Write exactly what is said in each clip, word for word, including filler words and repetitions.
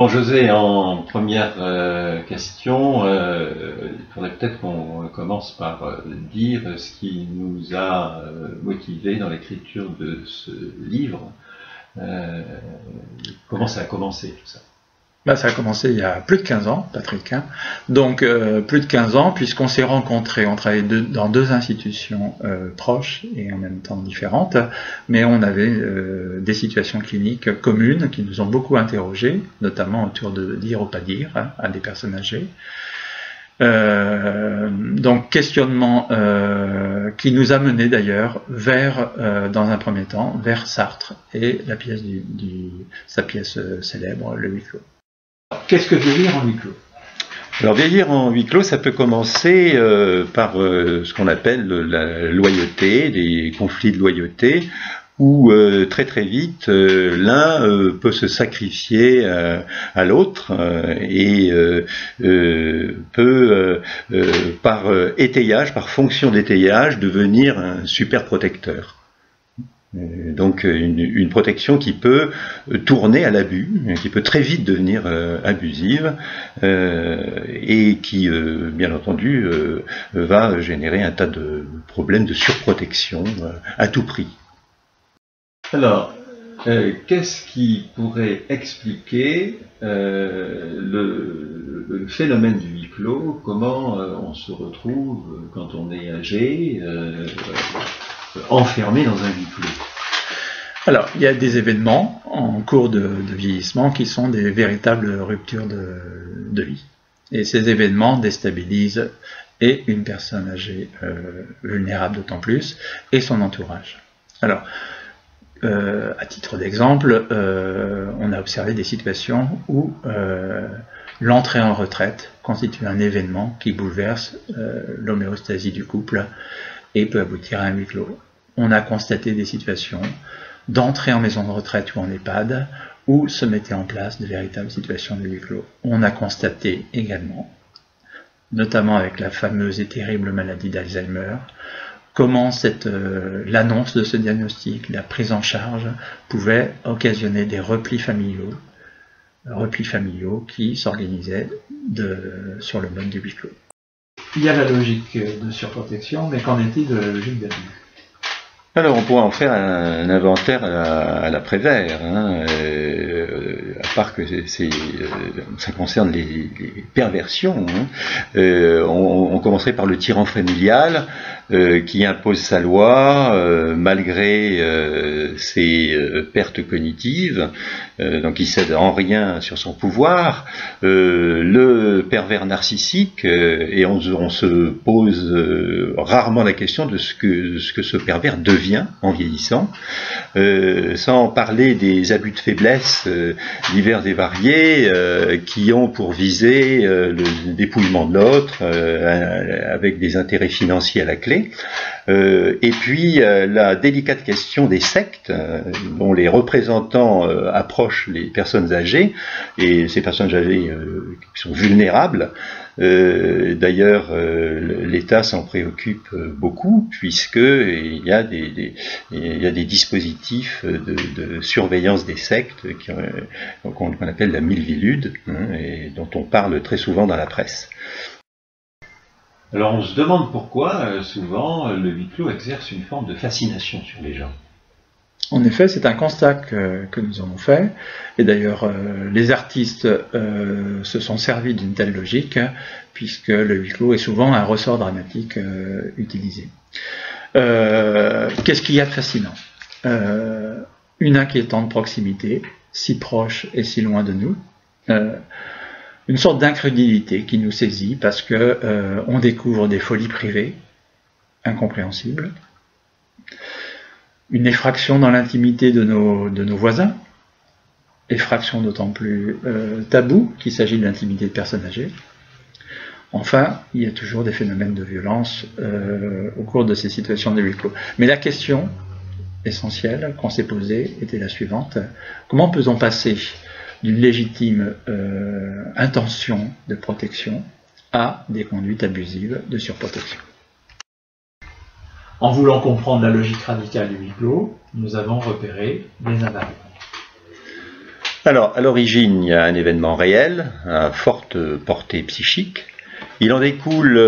Bon, José, en première euh, question, euh, il faudrait peut-être qu'on commence par euh, dire ce qui nous a euh, motivés dans l'écriture de ce livre. Euh, comment ça a commencé tout ça? Ben, ça a commencé il y a plus de quinze ans, Patrick. Hein. Donc, euh, plus de quinze ans, puisqu'on s'est rencontrés, on travaillait deux, dans deux institutions euh, proches et en même temps différentes, mais on avait euh, des situations cliniques communes qui nous ont beaucoup interrogés, notamment autour de dire ou pas dire hein, à des personnes âgées. Euh, donc, questionnement euh, qui nous a mené d'ailleurs vers, euh, dans un premier temps, vers Sartre et la pièce du, du, sa pièce euh, célèbre, le huis clos. Qu'est-ce que vieillir en huis clos? Alors vieillir en huis clos, ça peut commencer euh, par euh, ce qu'on appelle la loyauté, des conflits de loyauté, où euh, très très vite euh, l'un euh, peut se sacrifier euh, à l'autre euh, et euh, euh, peut, euh, euh, par euh, étayage, par fonction d'étayage, devenir un super protecteur. Donc une, une protection qui peut tourner à l'abus, qui peut très vite devenir euh, abusive euh, et qui, euh, bien entendu, euh, va générer un tas de problèmes de surprotection euh, à tout prix. Alors, euh, qu'est-ce qui pourrait expliquer euh, le, le phénomène du huis clos? Comment euh, on se retrouve quand on est âgé euh, enfermé dans un huis clos? Alors, il y a des événements en cours de, de vieillissement qui sont des véritables ruptures de, de vie. Et ces événements déstabilisent et une personne âgée euh, vulnérable d'autant plus, et son entourage. Alors, euh, à titre d'exemple, euh, on a observé des situations où euh, l'entrée en retraite constitue un événement qui bouleverse euh, l'homéostasie du couple, et peut aboutir à un huis clos. On a constaté des situations d'entrée en maison de retraite ou en EHPAD où se mettaient en place de véritables situations de huis clos. On a constaté également, notamment avec la fameuse et terrible maladie d'Alzheimer, comment cette, euh, l'annonce de ce diagnostic, la prise en charge, pouvait occasionner des replis familiaux, replis familiaux qui s'organisaient sur le mode du huis clos. Il y a la logique de surprotection, mais qu'en est-il de la logique d'abus? Alors on pourrait en faire un inventaire à la Prévert, hein, euh, à part que c'est, euh, ça concerne les, les perversions. Hein. Euh, on, on commencerait par le tyran familial euh, qui impose sa loi euh, malgré euh, ses euh, pertes cognitives, euh, donc il cède en rien sur son pouvoir. Euh, le pervers narcissique, euh, et on, on se pose euh, rarement la question de ce que, ce que ce pervers devient. Vient en vieillissant, euh, sans parler des abus de faiblesse euh, divers et variés euh, qui ont pour visée euh, le dépouillement de l'autre euh, avec des intérêts financiers à la clé. Euh, et puis euh, la délicate question des sectes euh, dont les représentants euh, approchent les personnes âgées, et ces personnes âgées euh, qui sont vulnérables. Euh, D'ailleurs, euh, l'État s'en préoccupe beaucoup, puisqu'il y a des, des, il y a des dispositifs de, de surveillance des sectes qu'on qu'on appelle la milvilude, hein, et dont on parle très souvent dans la presse. Alors on se demande pourquoi, euh, souvent, le huis clos exerce une forme de fascination sur les gens. En effet, c'est un constat que, que nous avons fait, et d'ailleurs euh, les artistes euh, se sont servis d'une telle logique, puisque le huis clos est souvent un ressort dramatique euh, utilisé. Euh, Qu'est-ce qu'il y a de fascinant? euh, Une inquiétante proximité, si proche et si loin de nous, euh, une sorte d'incrédulité qui nous saisit parce que euh, on découvre des folies privées, incompréhensibles, une effraction dans l'intimité de nos, de nos voisins, effraction d'autant plus euh, taboue qu'il s'agit de l'intimité de personnes âgées. Enfin, il y a toujours des phénomènes de violence euh, au cours de ces situations de huis clos. Mais la question essentielle qu'on s'est posée était la suivante: comment peut-on passer d'une légitime euh, intention de protection à des conduites abusives de surprotection? En voulant comprendre la logique radicale du huis clos, nous avons repéré des invariants. Alors, à l'origine, il y a un événement réel, à forte portée psychique. Il en découle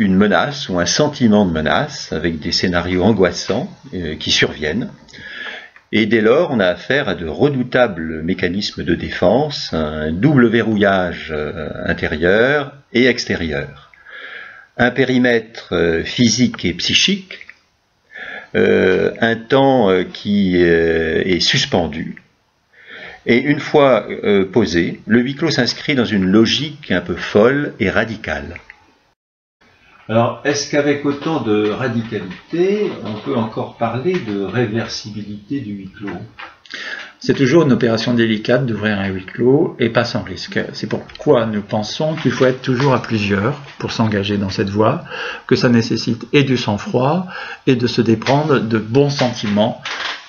une menace ou un sentiment de menace avec des scénarios angoissants qui surviennent. Et dès lors, on a affaire à de redoutables mécanismes de défense, un double verrouillage intérieur et extérieur, un périmètre physique et psychique, un temps qui est suspendu. Et une fois posé, le huis clos s'inscrit dans une logique un peu folle et radicale. Alors, est-ce qu'avec autant de radicalité, on peut encore parler de réversibilité du huis clos? C'est toujours une opération délicate d'ouvrir un huis clos et pas sans risque. C'est pourquoi nous pensons qu'il faut être toujours à plusieurs pour s'engager dans cette voie, que ça nécessite et du sang-froid et de se déprendre de bons sentiments.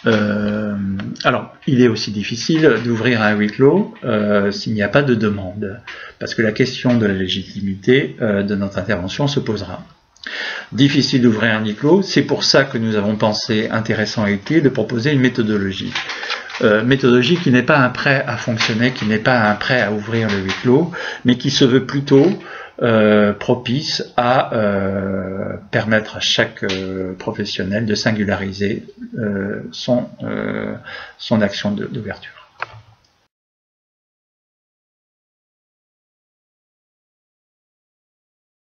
Euh, alors, il est aussi difficile d'ouvrir un huis clos euh, s'il n'y a pas de demande, parce que la question de la légitimité euh, de notre intervention se posera. Difficile d'ouvrir un huis clos, c'est pour ça que nous avons pensé intéressant et utile de proposer une méthodologie. Euh, méthodologie qui n'est pas un prêt à fonctionner, qui n'est pas un prêt à ouvrir le huis clos, mais qui se veut plutôt Euh, propice à euh, permettre à chaque euh, professionnel de singulariser euh, son, euh, son action d'ouverture.